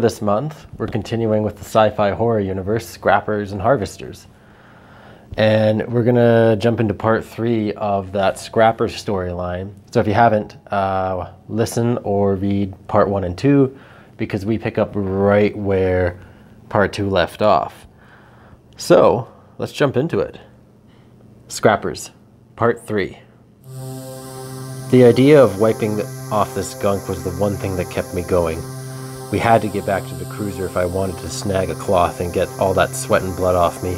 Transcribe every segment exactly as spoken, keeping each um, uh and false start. This month, we're continuing with the sci-fi horror universe, Scrappers and Harvesters. And we're going to jump into part three of that Scrappers storyline. So if you haven't, uh, listen or read part one and two, because we pick up right where part two left off. So let's jump into it. Scrappers, part three. The idea of wiping the, off this gunk was the one thing that kept me going. We had to get back to the cruiser if I wanted to snag a cloth and get all that sweat and blood off me.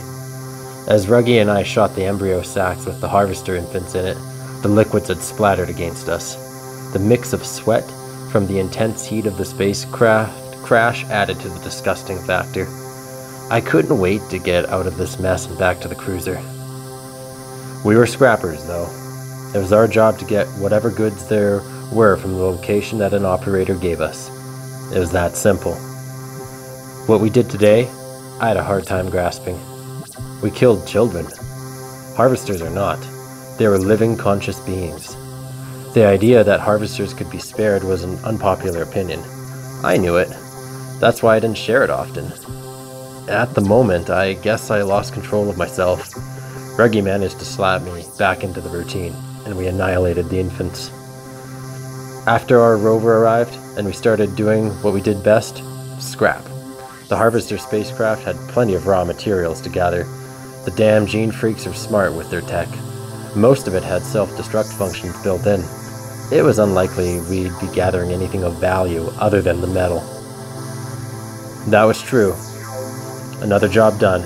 As Ruggy and I shot the embryo sacs with the Harvester infants in it, the liquids had splattered against us. The mix of sweat from the intense heat of the spacecraft crash added to the disgusting factor. I couldn't wait to get out of this mess and back to the cruiser. We were Scrappers, though. It was our job to get whatever goods there were from the location that an operator gave us. It was that simple. What we did today, I had a hard time grasping. We killed children. Harvesters are not. They were living, conscious beings. The idea that harvesters could be spared was an unpopular opinion. I knew it. That's why I didn't share it often. At the moment, I guess I lost control of myself. Ruggy managed to slap me back into the routine, and we annihilated the infants. After our rover arrived, and we started doing what we did best, scrap. The Harvester spacecraft had plenty of raw materials to gather. The damn gene freaks are smart with their tech. Most of it had self-destruct functions built in. It was unlikely we'd be gathering anything of value other than the metal. That was true. Another job done.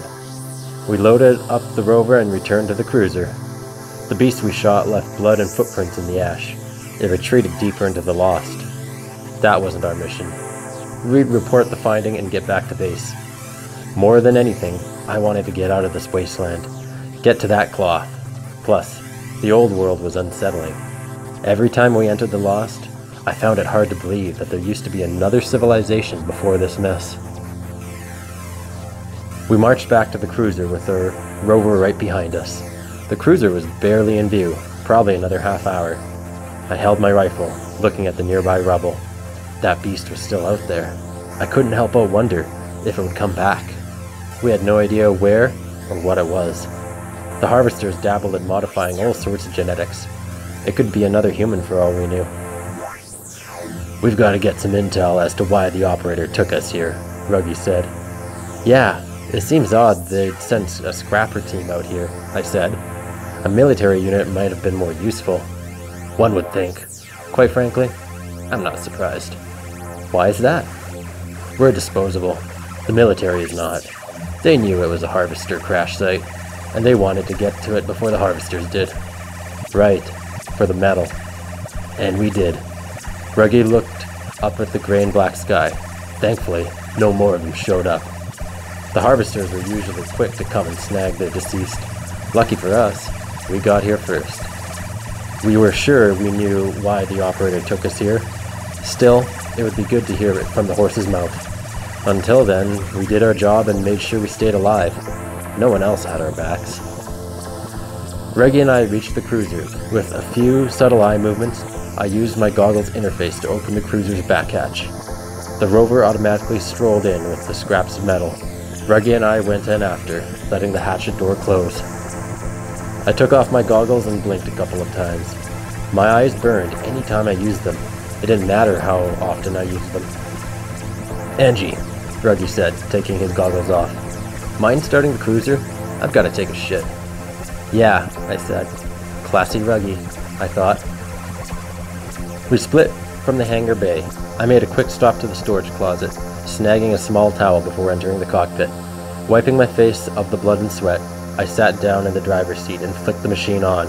We loaded up the rover and returned to the cruiser. The beast we shot left blood and footprints in the ash. It retreated deeper into the lost. That wasn't our mission. We'd report the finding and get back to base. More than anything, I wanted to get out of this wasteland. Get to that cloth. Plus, the old world was unsettling. Every time we entered the lost, I found it hard to believe that there used to be another civilization before this mess. We marched back to the cruiser with our rover right behind us. The cruiser was barely in view, probably another half hour. I held my rifle, looking at the nearby rubble. That beast was still out there. I couldn't help but wonder if it would come back. We had no idea where or what it was. The Harvesters dabbled in modifying all sorts of genetics. It could be another human for all we knew. We've got to get some intel as to why the operator took us here, Ruggy said. Yeah, it seems odd they'd sent a scrapper team out here, I said. A military unit might have been more useful. One would think. Quite frankly, I'm not surprised. Why is that? We're disposable. The military is not. They knew it was a Harvester crash site, and they wanted to get to it before the Harvesters did. Right, for the metal. And we did. Ruggy looked up at the gray and black sky. Thankfully, no more of them showed up. The Harvesters were usually quick to come and snag their deceased. Lucky for us, we got here first. We were sure we knew why the operator took us here. Still, it would be good to hear it from the horse's mouth. Until then, we did our job and made sure we stayed alive. No one else had our backs. Ruggy and I reached the cruiser. With a few subtle eye movements, I used my goggles interface to open the cruiser's back hatch. The rover automatically strolled in with the scraps of metal. Ruggy and I went in after, letting the hatchet door close. I took off my goggles and blinked a couple of times. My eyes burned any time I used them. It didn't matter how often I used them. Angie, Ruggy said, taking his goggles off. Mind starting the cruiser? I've got to take a shit. Yeah, I said. Classy Ruggy, I thought. We split from the hangar bay. I made a quick stop to the storage closet, snagging a small towel before entering the cockpit. Wiping my face of the blood and sweat, I sat down in the driver's seat and flicked the machine on.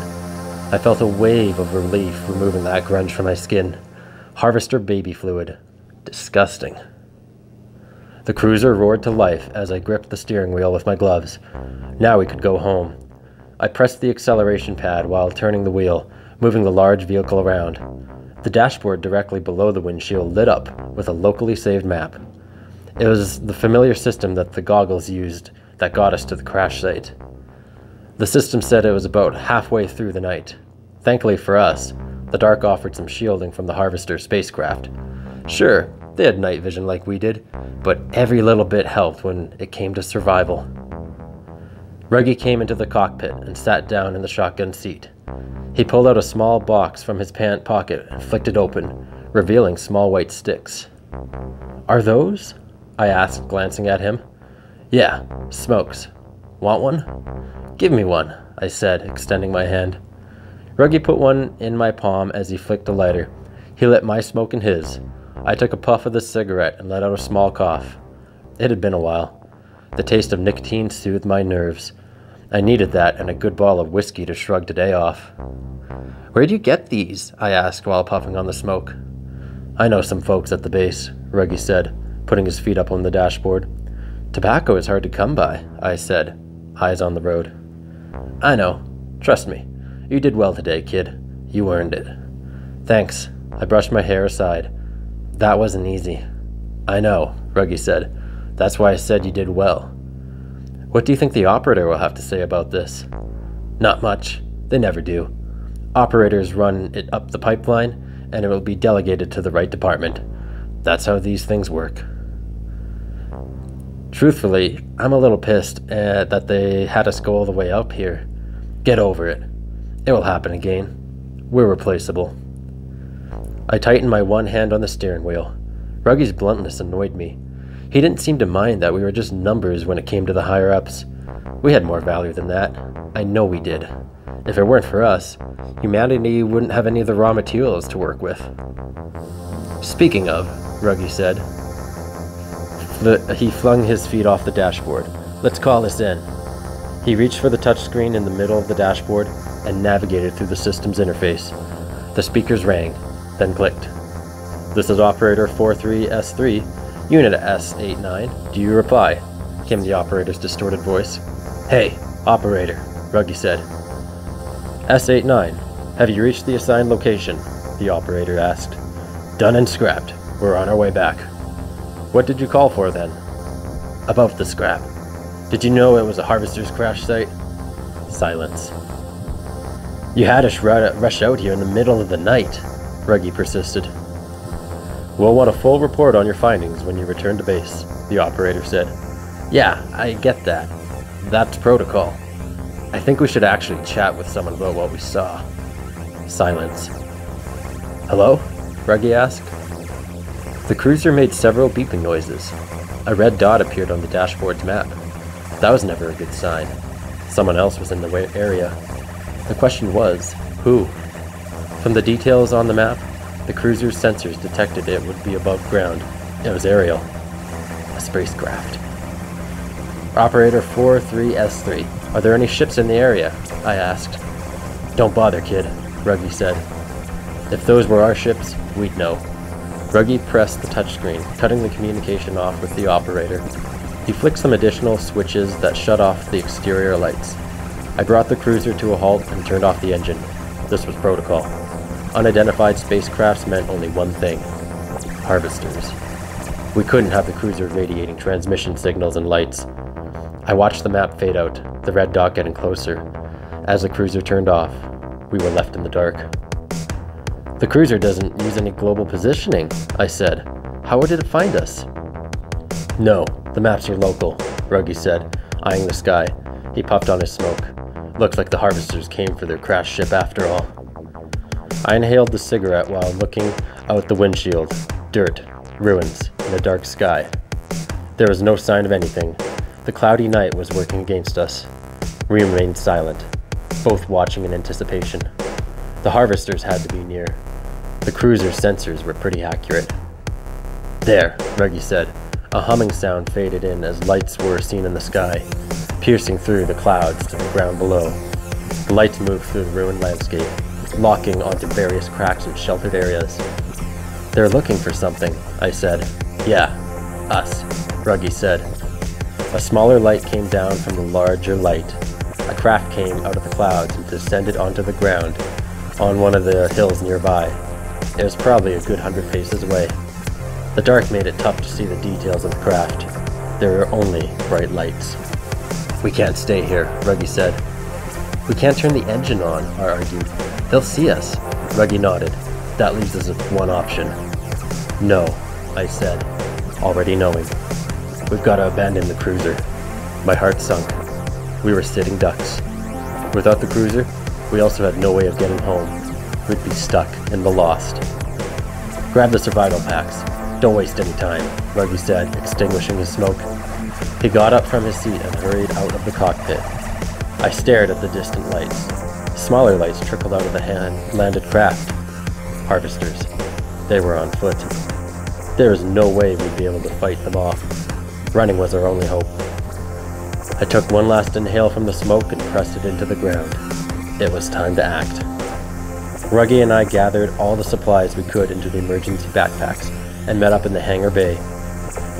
I felt a wave of relief removing that grunge from my skin. Harvester baby fluid. Disgusting. The cruiser roared to life as I gripped the steering wheel with my gloves. Now we could go home. I pressed the acceleration pad while turning the wheel, moving the large vehicle around. The dashboard directly below the windshield lit up with a locally saved map. It was the familiar system that the goggles used that got us to the crash site. The system said it was about halfway through the night. Thankfully for us, the dark offered some shielding from the Harvester spacecraft. Sure, They had night vision like we did, but every little bit helped when it came to survival. Ruggy came into the cockpit and sat down in the shotgun seat. He pulled out a small box from his pant pocket and flicked it open, revealing small white sticks. "Are those?" I asked, glancing at him. "Yeah, smokes. Want one?" "Give me one," I said, extending my hand. Ruggy put one in my palm as he flicked the lighter. He lit my smoke in his. I took a puff of the cigarette and let out a small cough. It had been a while. The taste of nicotine soothed my nerves. I needed that and a good bottle of whiskey to shrug today off. "Where'd you get these?" I asked while puffing on the smoke. "I know some folks at the base," Ruggy said, putting his feet up on the dashboard. "Tobacco is hard to come by," I said, eyes on the road. "I know. Trust me. You did well today, kid. You earned it." "Thanks." I brushed my hair aside. "That wasn't easy." "I know," Ruggy said. "That's why I said you did well." "What do you think the operator will have to say about this?" "Not much. They never do. Operators run it up the pipeline, and it will be delegated to the right department. That's how these things work." Truthfully, I'm a little pissed uh, that they had us go all the way up here. Get over it. It will happen again. We're replaceable. I tightened my one hand on the steering wheel. Ruggy's bluntness annoyed me. He didn't seem to mind that we were just numbers when it came to the higher-ups. We had more value than that. I know we did. If it weren't for us, humanity wouldn't have any of the raw materials to work with. "Speaking of," Ruggy said. The, he flung his feet off the dashboard. "Let's call this in." He reached for the touchscreen in the middle of the dashboard and navigated through the system's interface. The speakers rang, then clicked. "This is Operator four three S three, Unit S eight nine. Do you reply?" came the operator's distorted voice. "Hey, Operator," Ruggy said. S eight nine, have you reached the assigned location?" the operator asked. "Done and scrapped. We're on our way back." "What did you call for then?" "About the scrap. Did you know it was a Harvester's crash site?" Silence. "You had us rush out here in the middle of the night," Ruggy persisted. "We'll want a full report on your findings when you return to base," the operator said. "Yeah, I get that. That's protocol. I think we should actually chat with someone about what we saw." Silence. "Hello?" Ruggy asked. The cruiser made several beeping noises. A red dot appeared on the dashboard's map. That was never a good sign. Someone else was in the area. The question was, who? From the details on the map, the cruiser's sensors detected it would be above ground. It was aerial. A spacecraft. "Operator four three S three, are there any ships in the area?" I asked. "Don't bother, kid," Ruggy said. "If those were our ships, we'd know." Ruggy pressed the touchscreen, cutting the communication off with the operator. He flicked some additional switches that shut off the exterior lights. I brought the cruiser to a halt and turned off the engine. This was protocol. Unidentified spacecrafts meant only one thing. Harvesters. We couldn't have the cruiser radiating transmission signals and lights. I watched the map fade out, the red dot getting closer. As the cruiser turned off, we were left in the dark. "The cruiser doesn't use any global positioning," I said. "How did it find us?" "No, the maps are local," Ruggy said, eyeing the sky. He puffed on his smoke. Looks like the Harvesters came for their crash ship after all. I inhaled the cigarette while looking out the windshield. Dirt, ruins, and a dark sky. There was no sign of anything. The cloudy night was working against us. We remained silent, both watching in anticipation. The Harvesters had to be near. The cruiser's sensors were pretty accurate. "There," Ruggy said. A humming sound faded in as lights were seen in the sky, piercing through the clouds to the ground below. The lights moved through the ruined landscape, locking onto various cracks and sheltered areas. "They're looking for something," I said. "Yeah, us," Ruggy said. A smaller light came down from the larger light. A craft came out of the clouds and descended onto the ground on one of the hills nearby. It was probably a good hundred paces away. The dark made it tough to see the details of the craft. There were only bright lights. "We can't stay here," Ruggy said. "We can't turn the engine on," I argued. "They'll see us." Ruggy nodded. "That leaves us with one option." "No," I said, already knowing. We've got to abandon the cruiser. My heart sunk. We were sitting ducks. Without the cruiser, we also had no way of getting home. We'd be stuck in the lost. Grab the survival packs. Don't waste any time, Ruggy said, extinguishing his smoke. He got up from his seat and hurried out of the cockpit. I stared at the distant lights. Smaller lights trickled out of the hand-landed craft. Harvesters. They were on foot. There was no way we'd be able to fight them off. Running was our only hope. I took one last inhale from the smoke and pressed it into the ground. It was time to act. Ruggy and I gathered all the supplies we could into the emergency backpacks and met up in the hangar bay.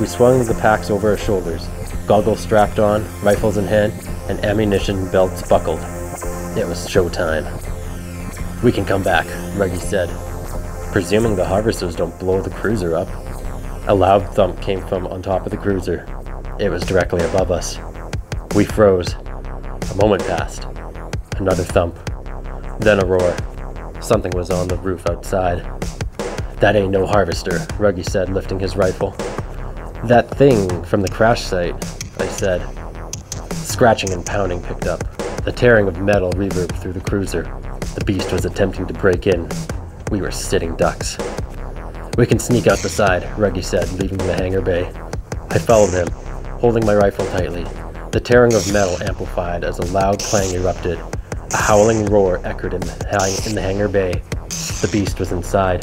We swung the packs over our shoulders, goggles strapped on, rifles in hand, and ammunition belts buckled. It was showtime. We can come back, Ruggy said, presuming the harvesters don't blow the cruiser up. A loud thump came from on top of the cruiser. It was directly above us. We froze. A moment passed. Another thump. Then a roar. Something was on the roof outside. That ain't no harvester, Ruggy said, lifting his rifle. That thing from the crash site, I said. Scratching and pounding picked up. The tearing of metal reverbed through the cruiser. The beast was attempting to break in. We were sitting ducks. We can sneak out the side, Ruggy said, leaving the hangar bay. I followed him, holding my rifle tightly. The tearing of metal amplified as a loud clang erupted. A howling roar echoed in the, in the hangar bay. The beast was inside.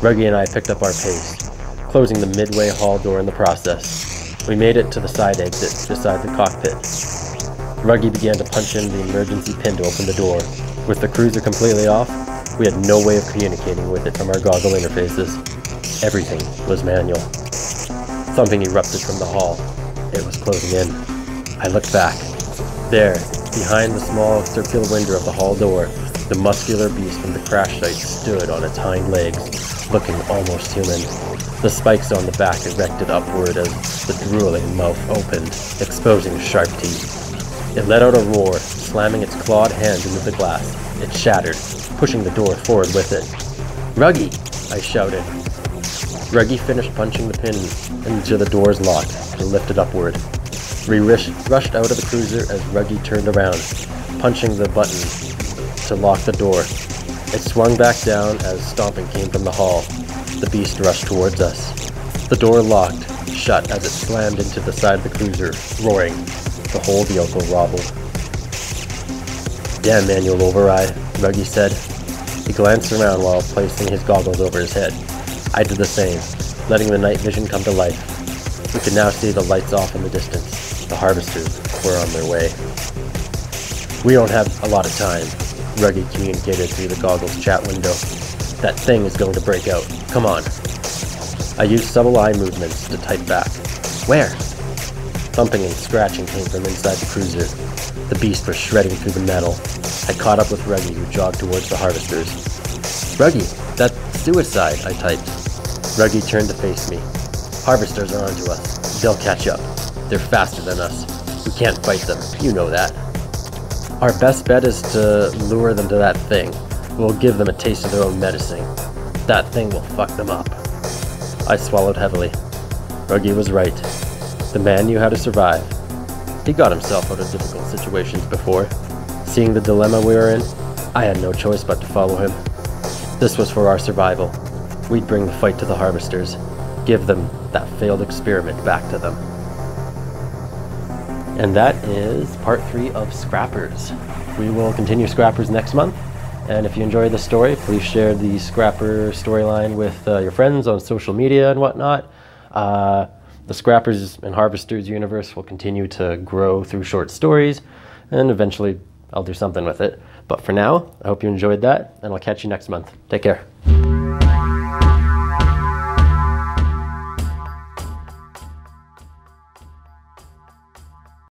Ruggy and I picked up our pace, closing the midway hall door in the process. We made it to the side exit beside the cockpit. Ruggy began to punch in the emergency pin to open the door. With the cruiser completely off, we had no way of communicating with it from our goggle interfaces. Everything was manual. Thumping erupted from the hall. It was closing in. I looked back. There, behind the small circular window of the hall door, the muscular beast from the crash site stood on its hind legs, looking almost human. The spikes on the back erected upward as the drooling mouth opened, exposing sharp teeth. It let out a roar, slamming its clawed hand into the glass. It shattered, pushing the door forward with it. "Ruggy!" I shouted. Ruggy finished punching the pin into the door's lock and lifted upward. We rushed out of the cruiser as Ruggy turned around, punching the button to lock the door. It swung back down as stomping came from the hall. The beast rushed towards us. The door locked, shut as it slammed into the side of the cruiser, roaring. The whole vehicle wobbled. Damn manual override, Ruggy said. He glanced around while placing his goggles over his head. I did the same, letting the night vision come to life. We could now see the lights off in the distance. The harvesters were on their way. We don't have a lot of time, Ruggy communicated through the goggles chat window. That thing is going to break out. Come on. I used subtle eye movements to type back. Where? Thumping and scratching came from inside the cruiser. The beast was shredding through the metal. I caught up with Ruggy, who jogged towards the harvesters. Ruggy, that's suicide, I typed. Ruggy turned to face me. Harvesters are onto us. They'll catch up. They're faster than us. We can't fight them. You know that. Our best bet is to lure them to that thing. We'll give them a taste of their own medicine. That thing will fuck them up. I swallowed heavily. Ruggy was right. The man knew how to survive. He got himself out of difficult situations before. Seeing the dilemma we were in, I had no choice but to follow him. This was for our survival. We'd bring the fight to the harvesters, give them that failed experiment back to them. And that is part three of Scrappers. We will continue Scrappers next month. And if you enjoyed this story, please share the Scrapper storyline with uh, your friends on social media and whatnot. Uh, the Scrappers and Harvesters universe will continue to grow through short stories, and eventually I'll do something with it. But for now, I hope you enjoyed that, and I'll catch you next month. Take care.